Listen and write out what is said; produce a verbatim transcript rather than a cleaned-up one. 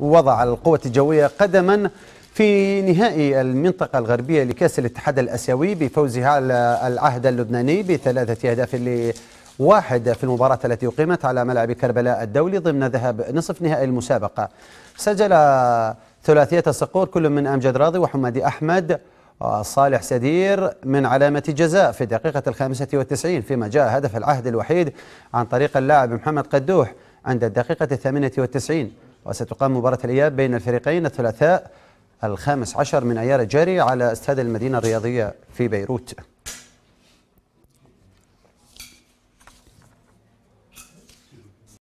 ووضع القوة الجوية قدما في نهائي المنطقة الغربية لكأس الاتحاد الآسيوي بفوزها على العهد اللبناني بثلاثة أهداف لواحد في المباراة التي أقيمت على ملعب كربلاء الدولي ضمن ذهاب نصف نهائي المسابقة. سجل ثلاثية الصقور كل من امجد راضي وحمادي أحمد وصالح سدير من علامة جزاء في الدقيقة الخامسة والتسعين، فيما جاء هدف العهد الوحيد عن طريق اللاعب محمد قدوح عند الدقيقة الثامنة والتسعين. وستقام مباراة الإياب بين الفريقين الثلاثاء الخامس عشر من أيار الجاري على استاد المدينة الرياضية في بيروت.